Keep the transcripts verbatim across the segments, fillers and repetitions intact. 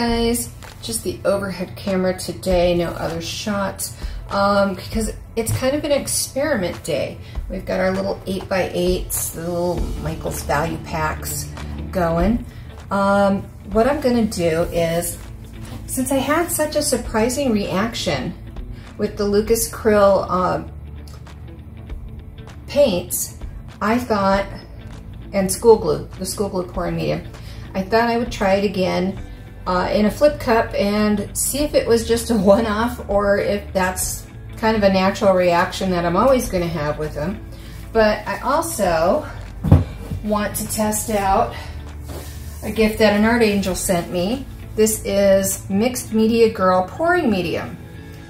guys just the overhead camera today, no other shots, um, because it's kind of an experiment day. We've got our little eight by eights, the little Michael's Value Packs going. Um, what I'm gonna do is, since I had such a surprising reaction with the Lucas Cryl uh, paints, I thought, and school glue, the school glue pouring medium, I thought I would try it again uh, in a flip cup and see if it was just a one-off or if that's kind of a natural reaction that I'm always gonna have with them. But I also want to test out a gift that an art angel sent me. This is Mixed Media Girl Pouring Medium.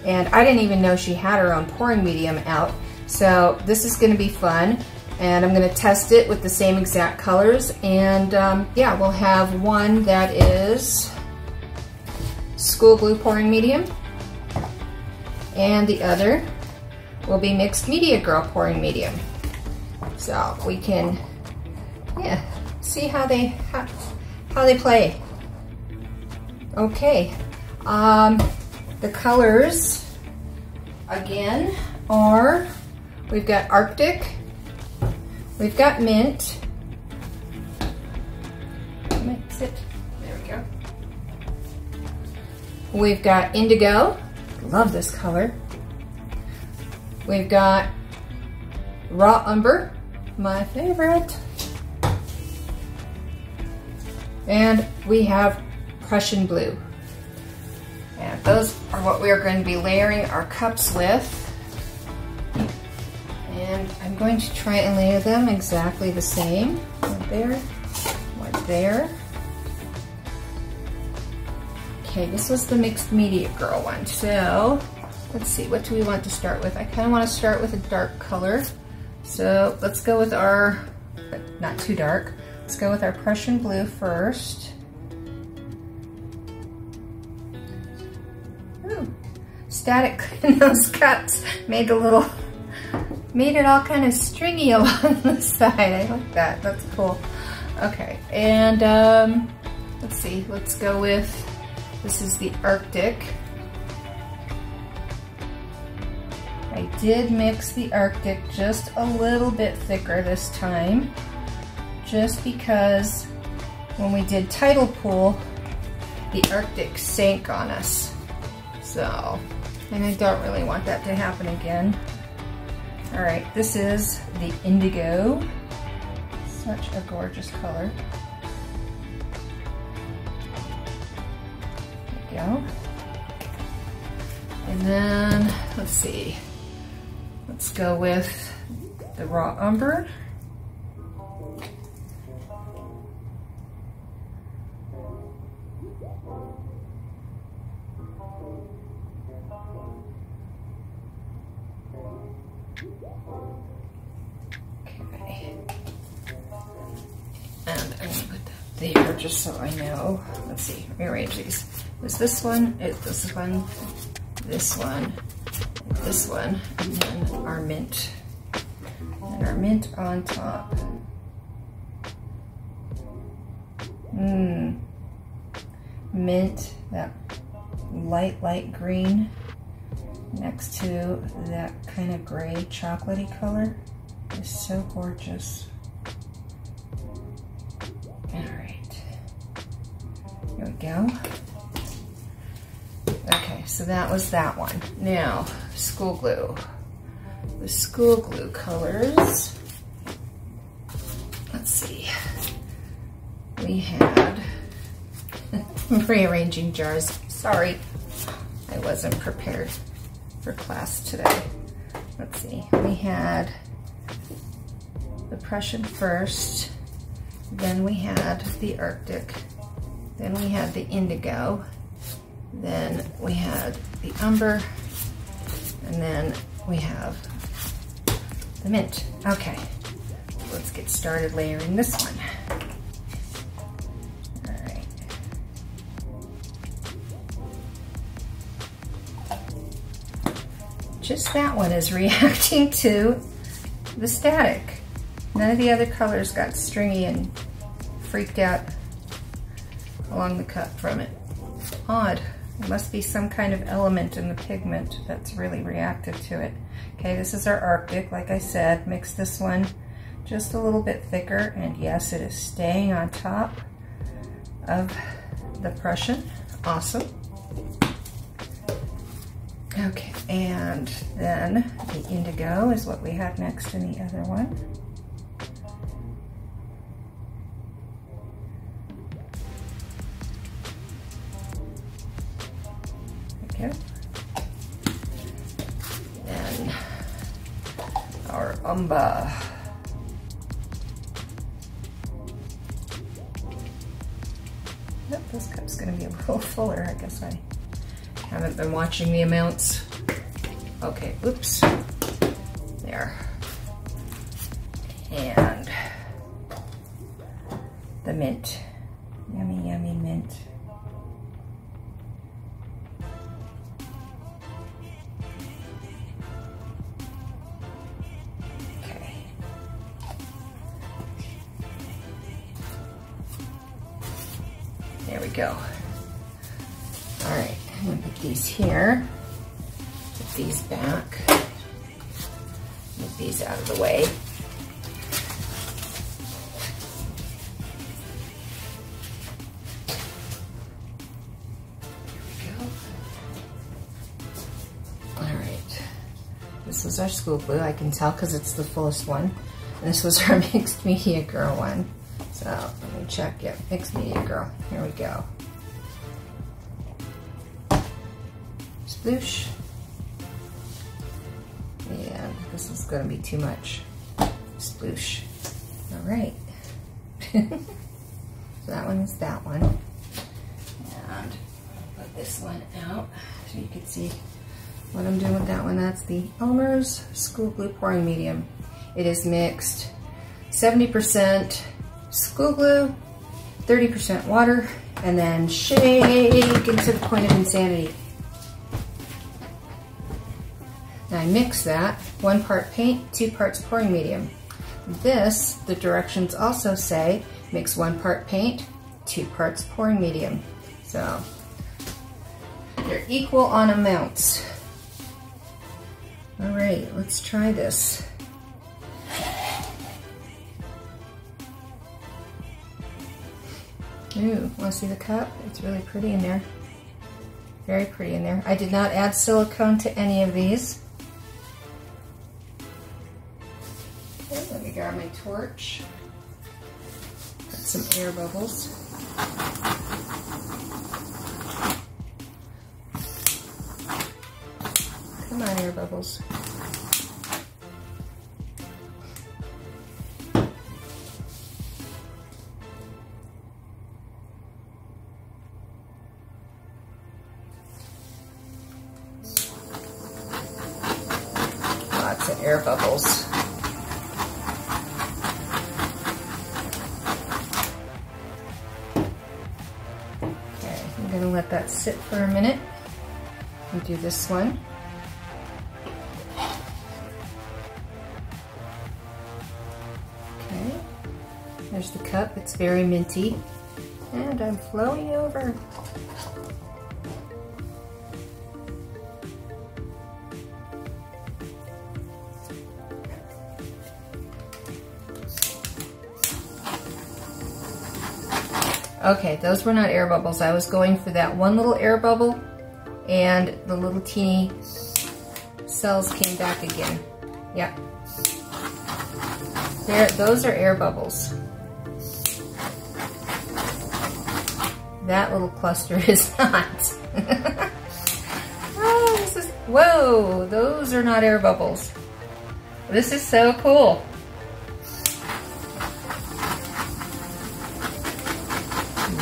And I didn't even know she had her own pouring medium out. So this is gonna be fun. And I'm gonna test it with the same exact colors. And um, yeah, we'll have one that is school glue pouring medium. And the other will be Mixed Media Girl pouring medium. So we can, yeah, see how they, how, how they play. Okay, um, the colors again are, we've got Arctic, we've got Mint, mix it, there we go. We've got Indigo, love this color. We've got Raw Umber, my favorite. And we have Prussian Blue. And those are what we are going to be layering our cups with. And I'm going to try and layer them exactly the same. One there, one there. Okay, this was the Mixed Media Girl one. So let's see, what do we want to start with? I kind of want to start with a dark color. So let's go with our, not too dark. Let's go with our Prussian Blue first. Ooh, static nose cuts made a little, made it all kind of stringy along the side. I like that, that's cool. Okay, and um, let's see, let's go with, this is the Arctic. I did mix the Arctic just a little bit thicker this time, just because when we did Tidal Pool, the Arctic sank on us. So, and I don't really want that to happen again. All right, this is the Indigo. Such a gorgeous color. There we go. And then, let's see. Let's go with the Raw Umber. Okay, and I'm gonna put that there just so I know. Let's see, let me arrange these. There's this one, it's this one, this one, this one, and then our mint. And our mint on top. Mmm. Mint, that light, light green, next to that kind of gray chocolatey color is so gorgeous. All right, here we go. Okay, so that was that one. Now, school glue. The school glue colors. Let's see. We had, I'm rearranging jars, sorry. I wasn't prepared for class today. Let's see, we had the Prussian first, then we had the Arctic, then we had the Indigo, then we had the Umber, and then we have the Mint. Okay, let's get started layering this one. Just that one is reacting to the static. None of the other colors got stringy and freaked out along the cup from it. odd. There must be some kind of element in the pigment that's really reactive to it. Okay, this is our Arctic, like I said. Mix this one just a little bit thicker, and yes, it is staying on top of the Prussian. Awesome. Okay, and then the indigo is what we have next in the other one. There we go. Then our umber. Nope, this cup's gonna be a little fuller, I guess I haven't been watching the amounts. Okay, oops. There. And the mint. Yummy, yummy mint. Okay. There we go. All right. I'm gonna put these here, put these back, move these out of the way. There we go. All right, this is our school glue. I can tell because it's the fullest one. And this was our Mixed Media Girl one. So let me check, yep, Mixed Media Girl, here we go. Sploosh. And this is going to be too much. Sploosh. All right. So that one is that one. And put this one out so you can see what I'm doing with that one. That's the Elmer's School Glue Pouring Medium. It is mixed seventy percent school glue, thirty percent water, and then shake into the point of insanity. Now I mix that, one part paint, two parts pouring medium. This, the directions also say, mix one part paint, two parts pouring medium. So, they're equal on amounts. All right, let's try this. Ooh, wanna see the cup? It's really pretty in there. Very pretty in there. I did not add silicone to any of these. Let me grab my torch. Got some air bubbles. Come on, air bubbles. Lots of air bubbles. That sit for a minute and do this one. Okay, there's the cup, it's very minty, and I'm flowing over. Okay, those were not air bubbles. I was going for that one little air bubble, and the little teeny cells came back again. Yeah. There, those are air bubbles. That little cluster is not. Oh, this is, whoa, those are not air bubbles. This is so cool.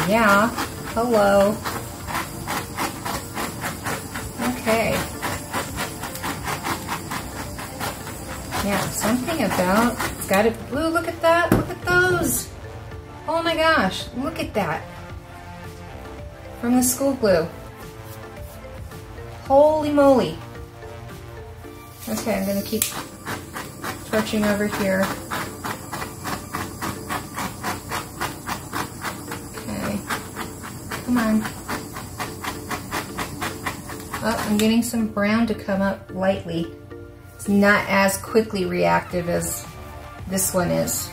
Yeah, hello. Okay. Yeah, something about, it's got it, ooh, look at that, look at those. Oh my gosh, look at that. From the school glue. Holy moly. Okay, I'm gonna keep torching over here. Come on. Oh, I'm getting some brown to come up lightly. It's not as quickly reactive as this one is.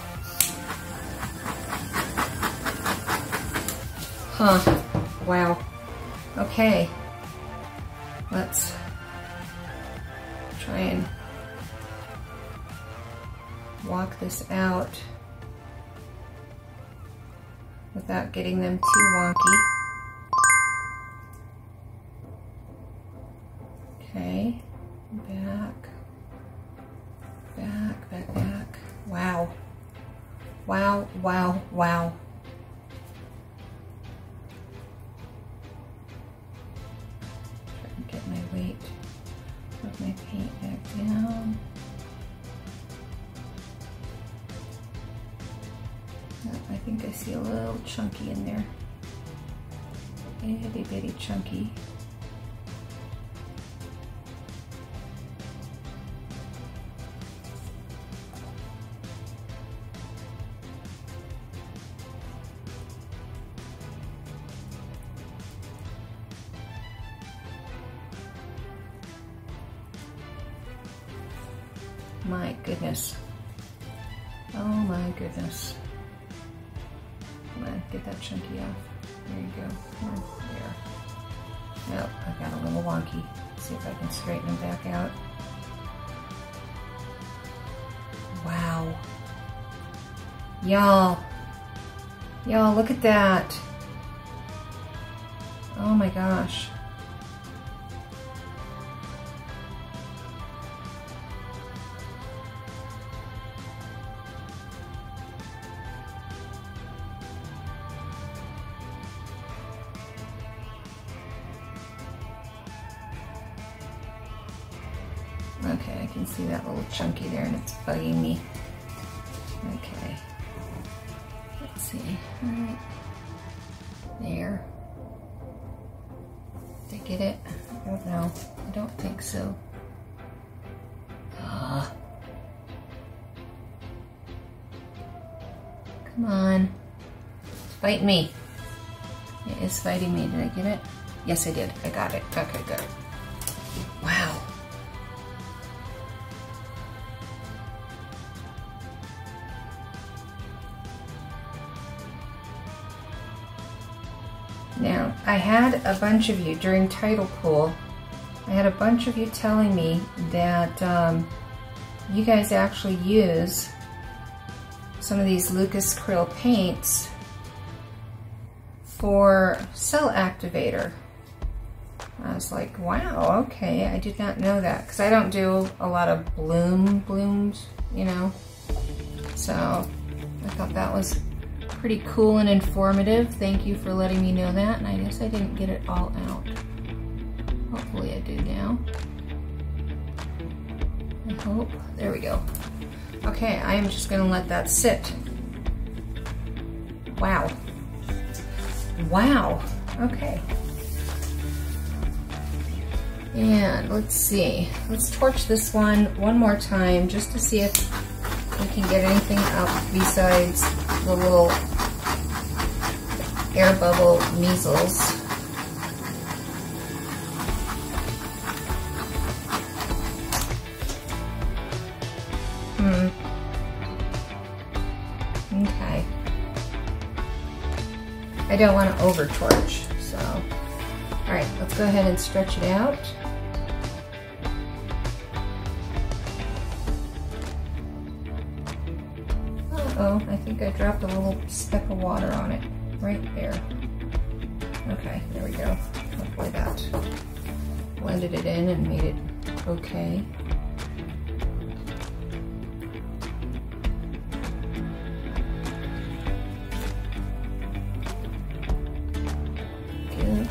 Huh, wow. Okay, let's try and walk this out without getting them too wonky. Okay, back, back, back, back. Wow, wow, wow, wow. Try to get my weight of my paint back down. I think I see a little chunky in there. Itty bitty chunky. My goodness. Oh my goodness. Come on, get that chunky off. There you go. There. Nope, I got a little wonky. Let's see if I can straighten them back out. Wow. Y'all. Y'all, look at that. Oh my gosh. Okay, I can see that little chunky there and it's bugging me. Okay, let's see. All right, there. Did I get it? I don't know. I don't think so. Ah. Come on. Fight me. It is fighting me. Did I get it? Yes, I did. I got it. Okay, good. Wow. Now, I had a bunch of you during Tidal Pool, I had a bunch of you telling me that um, you guys actually use some of these Lukas Cryl paints for cell activator. I was like, wow, okay, I did not know that, because I don't do a lot of bloom blooms, you know, so I thought that was pretty cool and informative. Thank you for letting me know that. And I guess I didn't get it all out. Hopefully I do now. I hope. There we go. Okay, I am just gonna let that sit. Wow. Wow. Okay. And let's see. Let's torch this one one more time just to see if we can get anything up besides the little air bubble measles. Hmm. Okay. I don't want to over torch, so. All right, let's go ahead and stretch it out. Uh-oh, I think I dropped a little speck of water on it. Right there. Okay, there we go. Hopefully that blended it in and made it okay. Good.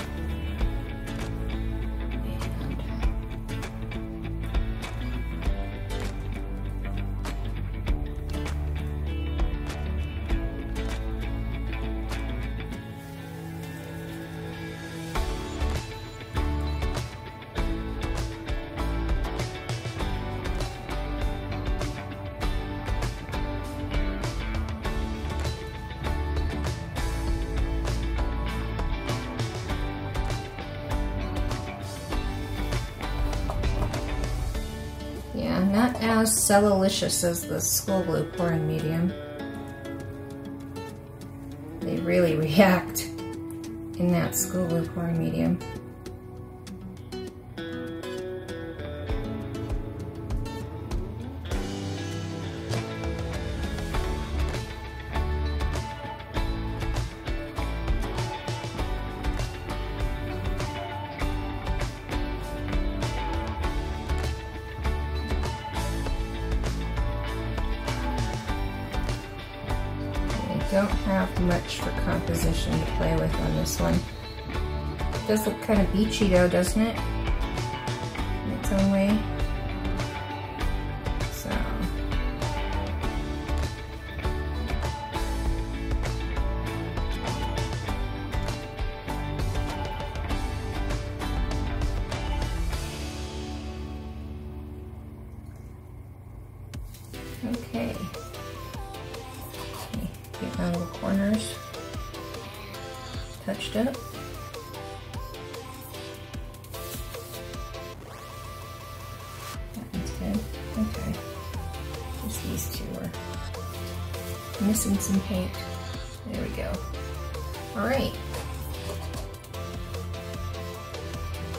Yeah, not as cellulicious as the school glue pouring medium. They really react in that school glue pouring medium. Don't have much for composition to play with on this one. It does look kind of beachy though, doesn't it? In its own way. So. Okay. Out of the corners, touched up. That one's good. Okay, just these two are missing some paint. There we go. All right,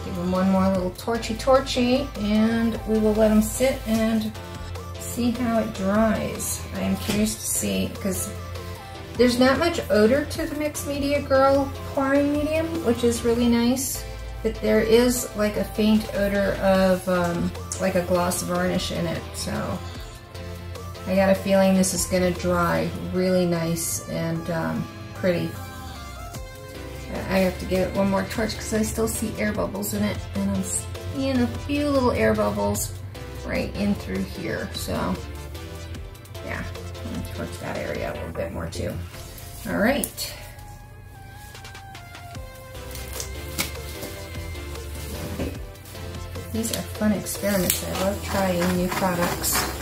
give them one more little torchy torchy, and we will let them sit and see how it dries. I am curious to see because. There's not much odor to the Mixed Media Girl pouring medium, which is really nice, but there is like a faint odor of um, like a gloss varnish in it, so I got a feeling this is going to dry really nice and um, pretty. I have to give it one more torch because I still see air bubbles in it, and I'm seeing a few little air bubbles right in through here, so yeah. Towards that area a little bit more too. All right. These are fun experiments. I love trying new products.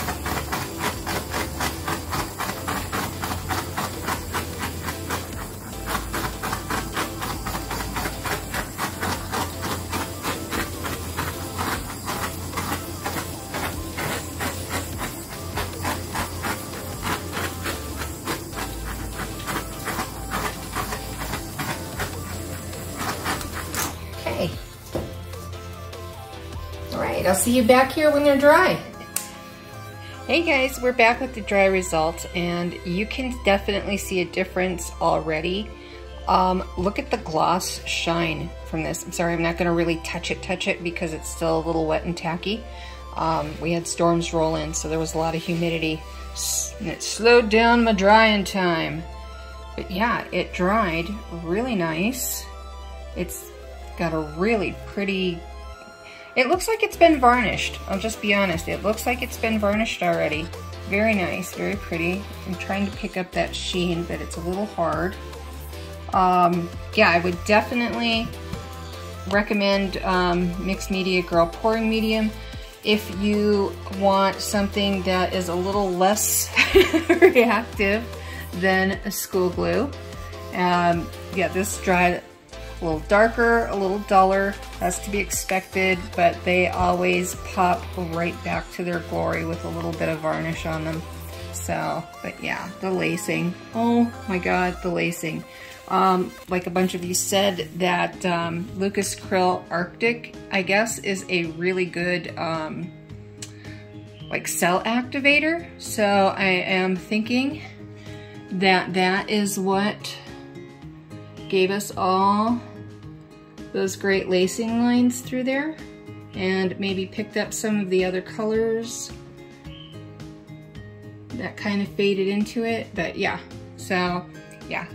I'll see you back here when they're dry. Hey guys, we're back with the dry results, and you can definitely see a difference already. Um, look at the gloss shine from this. I'm sorry, I'm not going to really touch it, touch it because it's still a little wet and tacky. Um, we had storms roll in, so there was a lot of humidity, and it slowed down my drying time. But yeah, it dried really nice. It's got a really pretty. It looks like it's been varnished. I'll just be honest. It looks like it's been varnished already. Very nice, very pretty. I'm trying to pick up that sheen, but it's a little hard. Um, yeah, I would definitely recommend um, Mixed Media Girl Pouring Medium if you want something that is a little less reactive than a school glue. Um, yeah, this dried a little darker, a little duller, that's to be expected, but they always pop right back to their glory with a little bit of varnish on them. So, but yeah, the lacing. Oh my God, the lacing. Um, like a bunch of you said that um, Lucas Cryl Arctic, I guess, is a really good um, like cell activator. So I am thinking that that is what gave us all those great lacing lines through there, and maybe picked up some of the other colors that kind of faded into it, but yeah, so yeah.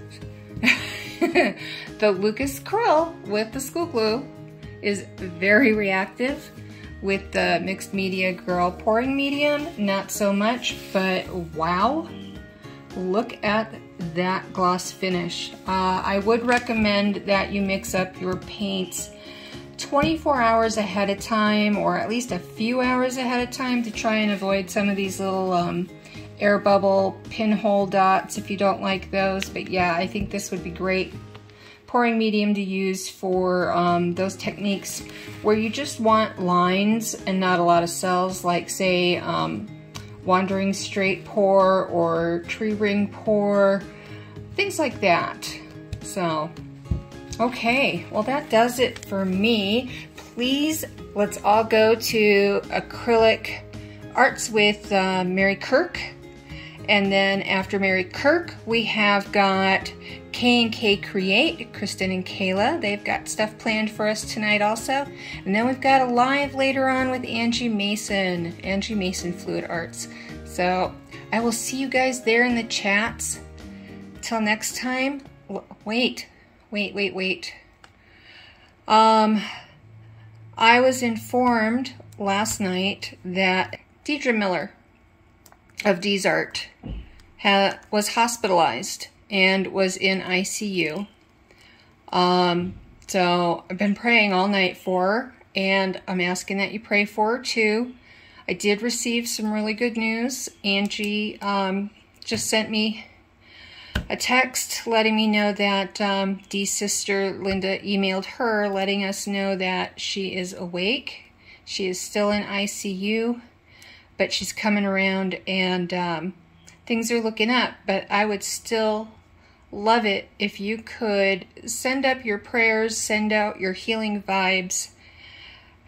The Lucas Cryl with the school glue is very reactive. With the Mixed Media Girl pouring medium, not so much, but wow, look at that gloss finish. Uh, I would recommend that you mix up your paints twenty-four hours ahead of time, or at least a few hours ahead of time, to try and avoid some of these little um, air bubble pinhole dots if you don't like those. But yeah, I think this would be great pouring medium to use for um, those techniques where you just want lines and not a lot of cells, like say um, wandering straight pour or tree ring pour, things like that. So, okay, well that does it for me. Please, let's all go to Acrylic Arts with uh, Mary Kirk. And then after Mary Kirk, we have got K and K Create, Kristen and Kayla. They've got stuff planned for us tonight also. And then we've got a live later on with Angie Mason, Angie Mason Fluid Arts. So I will see you guys there in the chats. Till next time, wait, wait, wait, wait. Um, I was informed last night that Deidre Miller of D's Art ha was hospitalized and was in I C U. Um, so I've been praying all night for her, and I'm asking that you pray for her too. I did receive some really good news. Angie um, just sent me a text letting me know that um, Dee's sister Linda emailed her letting us know that she is awake. She is still in I C U, but she's coming around, and um, things are looking up. But I would still love it if you could send up your prayers, send out your healing vibes.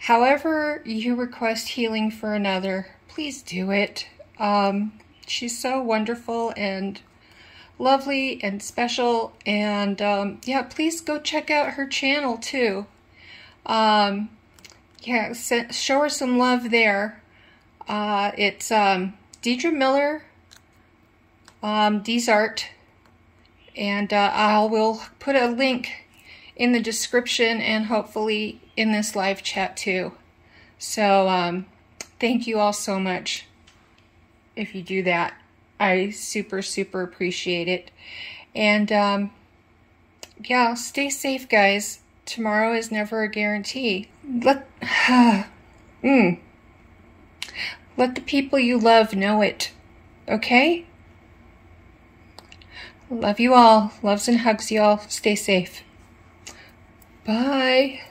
However you request healing for another, please do it. Um, she's so wonderful and lovely and special, and um, yeah, please go check out her channel too. Um, yeah, show her some love there. Uh, it's um, Deidre Miller, um, D's Art, and uh, I will put a link in the description and hopefully in this live chat too. So um, thank you all so much if you do that. I super, super appreciate it. And um, yeah, stay safe, guys. Tomorrow is never a guarantee. Let, uh, mm. Let the people you love know it, okay? Love you all. Loves and hugs, y'all. Stay safe. Bye.